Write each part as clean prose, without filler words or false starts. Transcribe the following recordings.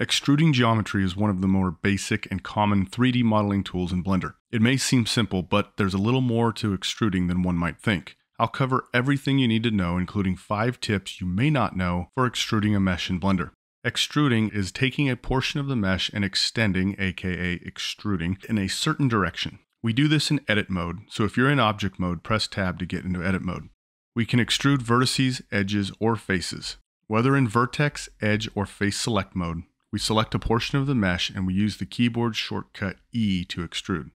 Extruding geometry is one of the more basic and common 3D modeling tools in Blender. It may seem simple, but there's a little more to extruding than one might think. I'll cover everything you need to know, including 5 tips you may not know for extruding a mesh in Blender. Extruding is taking a portion of the mesh and extending, aka extruding, in a certain direction. We do this in edit mode, so if you're in object mode, press tab to get into edit mode. We can extrude vertices, edges, or faces. Whether in vertex, edge, or face select mode, we select a portion of the mesh and we use the keyboard shortcut E to extrude.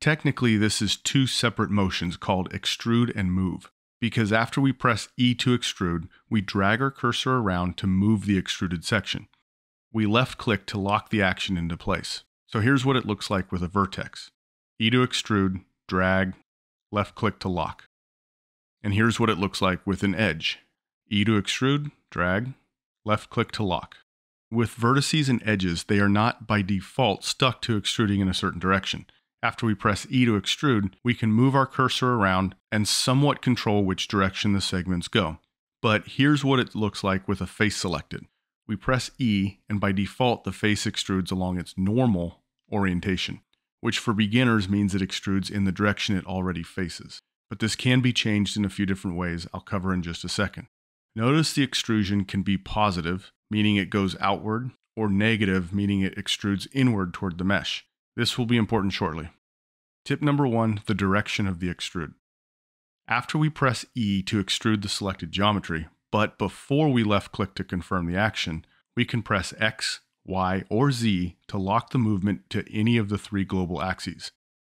Technically, this is 2 separate motions called extrude and move, because after we press E to extrude, we drag our cursor around to move the extruded section. We left click to lock the action into place. So here's what it looks like with a vertex. E to extrude, drag, left click to lock. And here's what it looks like with an edge. E to extrude, drag, left click to lock. With vertices and edges, they are not by default stuck to extruding in a certain direction. After we press E to extrude, we can move our cursor around and somewhat control which direction the segments go. But here's what it looks like with a face selected. We press E, and by default, the face extrudes along its normal orientation, which for beginners means it extrudes in the direction it already faces. But this can be changed in a few different ways I'll cover in just a second. Notice the extrusion can be positive, meaning it goes outward, or negative, meaning it extrudes inward toward the mesh. This will be important shortly. Tip number 1, the direction of the extrude. After we press E to extrude the selected geometry, but before we left click to confirm the action, we can press X, Y, or Z to lock the movement to any of the 3 global axes.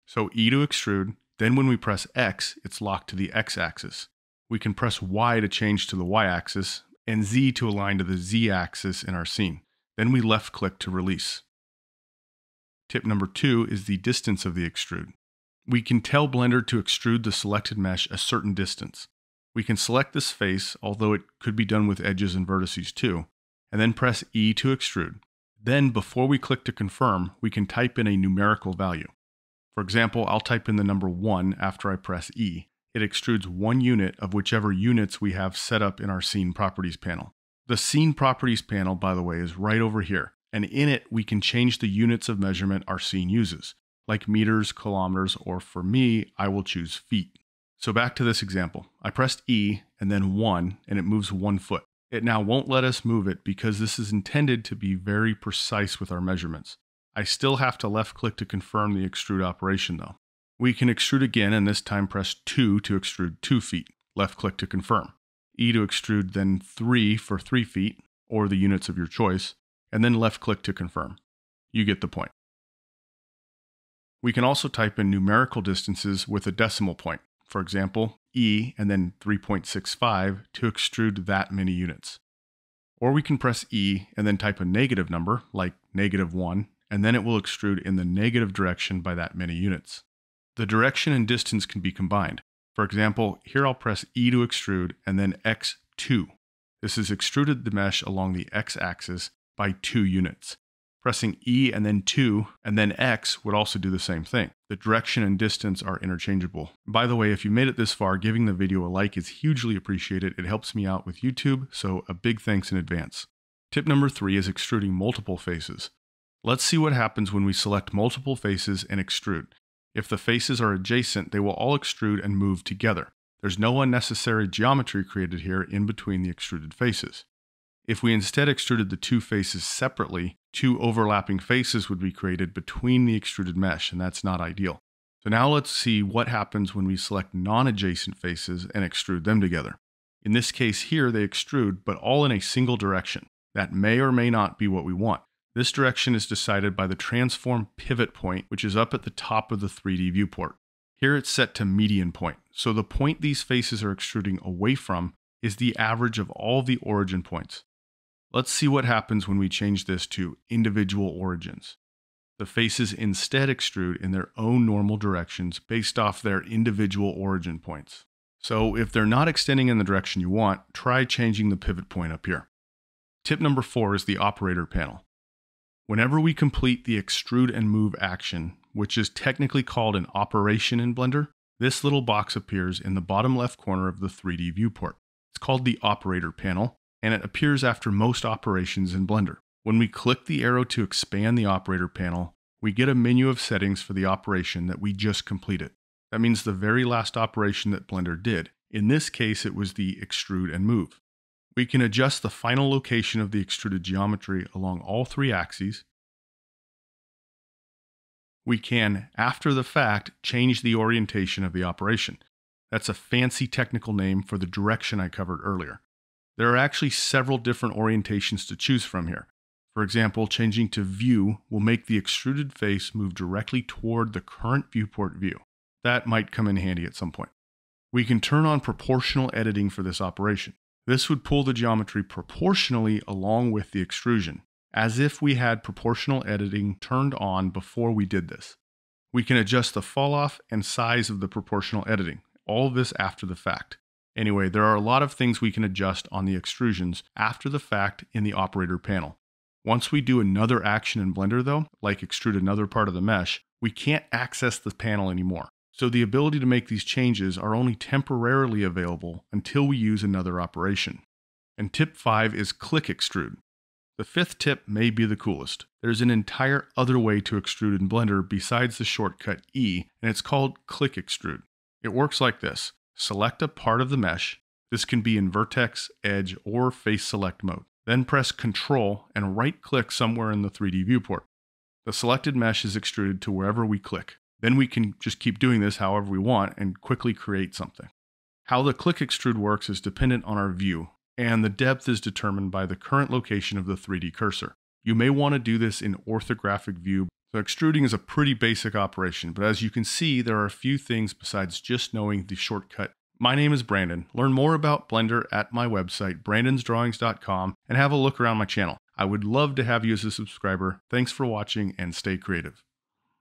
So E to extrude, then when we press X, it's locked to the X axis. We can press Y to change to the Y axis, and Z to align to the Z axis in our scene. Then we left click to release. Tip number 2 is the distance of the extrude. We can tell Blender to extrude the selected mesh a certain distance. We can select this face, although it could be done with edges and vertices too, and then press E to extrude. Then before we click to confirm, we can type in a numerical value. For example, I'll type in the number 1 after I press E. It extrudes 1 unit of whichever units we have set up in our Scene Properties panel. The Scene Properties panel, by the way, is right over here. And in it, we can change the units of measurement our scene uses, like meters, kilometers, or for me, I will choose feet. So back to this example. I pressed E and then 1, and it moves 1 foot. It now won't let us move it because this is intended to be very precise with our measurements. I still have to left click to confirm the extrude operation though. We can extrude again, and this time press 2 to extrude 2 feet. Left click to confirm. E to extrude, then 3 for 3 feet, or the units of your choice, and then left click to confirm. You get the point. We can also type in numerical distances with a decimal point. For example, E and then 3.65 to extrude that many units. Or we can press E and then type a negative number, like -1, and then it will extrude in the negative direction by that many units. The direction and distance can be combined. For example, here I'll press E to extrude and then X2. This has extruded the mesh along the X axis by 2 units. Pressing E and then 2 and then X would also do the same thing. The direction and distance are interchangeable. By the way, if you made it this far, giving the video a like is hugely appreciated. It helps me out with YouTube, so a big thanks in advance. Tip number 3 is extruding multiple faces. Let's see what happens when we select multiple faces and extrude. If the faces are adjacent, they will all extrude and move together. There's no unnecessary geometry created here in between the extruded faces. If we instead extruded the 2 faces separately, 2 overlapping faces would be created between the extruded mesh, and that's not ideal. So now let's see what happens when we select non-adjacent faces and extrude them together. In this case here, they extrude, but all in a single direction. That may or may not be what we want. This direction is decided by the transform pivot point, which is up at the top of the 3D viewport. Here it's set to median point. So the point these faces are extruding away from is the average of all the origin points. Let's see what happens when we change this to individual origins. The faces instead extrude in their own normal directions based off their individual origin points. So if they're not extending in the direction you want, try changing the pivot point up here. Tip number 4 is the operator panel. Whenever we complete the extrude and move action, which is technically called an operation in Blender, this little box appears in the bottom left corner of the 3D viewport. It's called the operator panel, and it appears after most operations in Blender. When we click the arrow to expand the operator panel, we get a menu of settings for the operation that we just completed. That means the very last operation that Blender did. In this case, it was the extrude and move. We can adjust the final location of the extruded geometry along all three axes. We can, after the fact, change the orientation of the operation. That's a fancy technical name for the direction I covered earlier. There are actually several different orientations to choose from here. For example, changing to view will make the extruded face move directly toward the current viewport view. That might come in handy at some point. We can turn on proportional editing for this operation. This would pull the geometry proportionally along with the extrusion, as if we had proportional editing turned on before we did this. We can adjust the falloff and size of the proportional editing, all of this after the fact. Anyway, there are a lot of things we can adjust on the extrusions after the fact in the operator panel. Once we do another action in Blender though, like extrude another part of the mesh, we can't access the panel anymore. So the ability to make these changes are only temporarily available until we use another operation. And tip 5 is click extrude. The 5th tip may be the coolest. There's an entire other way to extrude in Blender besides the shortcut E, and it's called click extrude. It works like this. Select a part of the mesh. This can be in vertex, edge, or face select mode. Then press Ctrl and right-click somewhere in the 3D viewport. The selected mesh is extruded to wherever we click. Then we can just keep doing this however we want and quickly create something. How the click extrude works is dependent on our view, and the depth is determined by the current location of the 3D cursor. You may want to do this in orthographic view. So extruding is a pretty basic operation, but as you can see, there are a few things besides just knowing the shortcut. My name is Brandon. Learn more about Blender at my website, brandonsdrawings.com, and have a look around my channel. I would love to have you as a subscriber. Thanks for watching and stay creative.